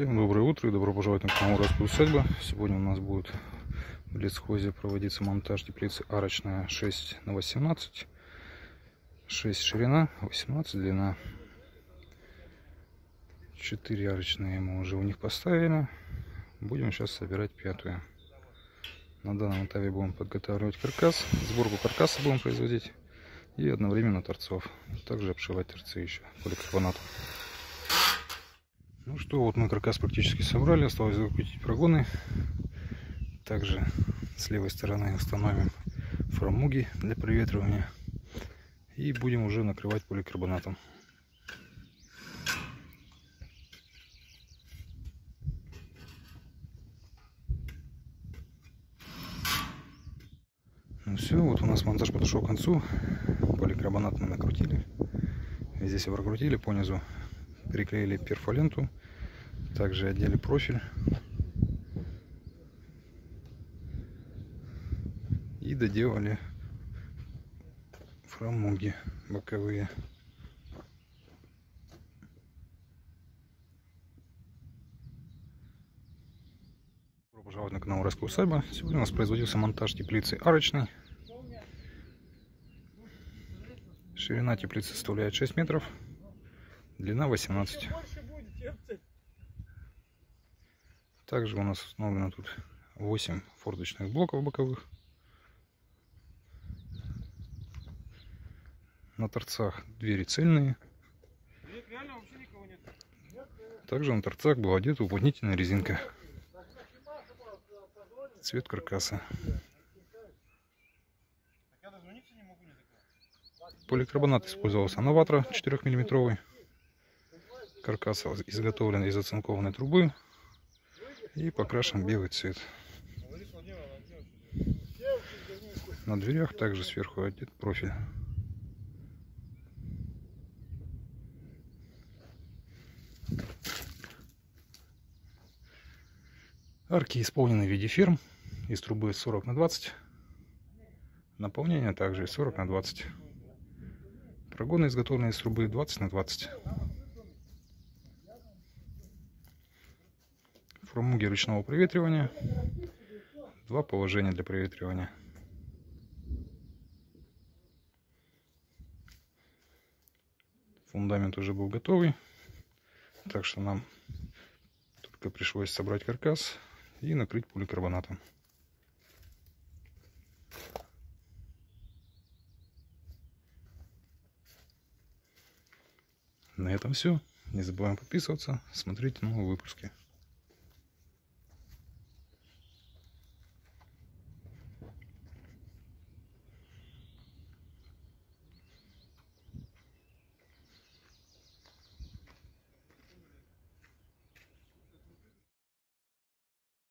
Всем доброе утро и добро пожаловать на канал Уральская Усадьба. Сегодня у нас будет в лесхозе проводиться монтаж теплицы арочная 6 на 18, 6 ширина, 18 длина. 4 арочные мы уже у них поставили, будем сейчас собирать пятую. На данном этапе будем подготавливать каркас, сборку каркаса будем производить и одновременно торцов, также обшивать торцы еще поликарбонатом. Ну что, вот мы каркас практически собрали, осталось закрутить прогоны. Также с левой стороны установим фрамуги для проветривания. И будем уже накрывать поликарбонатом. Ну все, вот у нас монтаж подошел к концу. Поликарбонат мы накрутили. Здесь его прокрутили по низу. Приклеили перфоленту, также одели профиль и доделали фрамуги боковые. Добро пожаловать на канал Уральская Усадьба. Сегодня у нас производился монтаж теплицы арочной. Ширина теплицы составляет 6 метров. Длина 18. Также у нас установлено тут 8 форточных блоков боковых. На торцах двери цельные. Также на торцах была одета уплотнительная резинка. Цвет каркаса. Поликарбонат использовался Новатро 4-миллиметровый. Каркас изготовлен из оцинкованной трубы и покрашен белый цвет. На дверях также сверху одет профиль. Арки исполнены в виде ферм из трубы 40 на 20. Наполнение также 40 на 20. Прогоны изготовлены из трубы 20 на 20. Фрамуги ручного проветривания. 2 положения для проветривания. Фундамент уже был готовый. Так что нам только пришлось собрать каркас и накрыть поликарбонатом. На этом все. Не забываем подписываться, смотреть новые выпуски.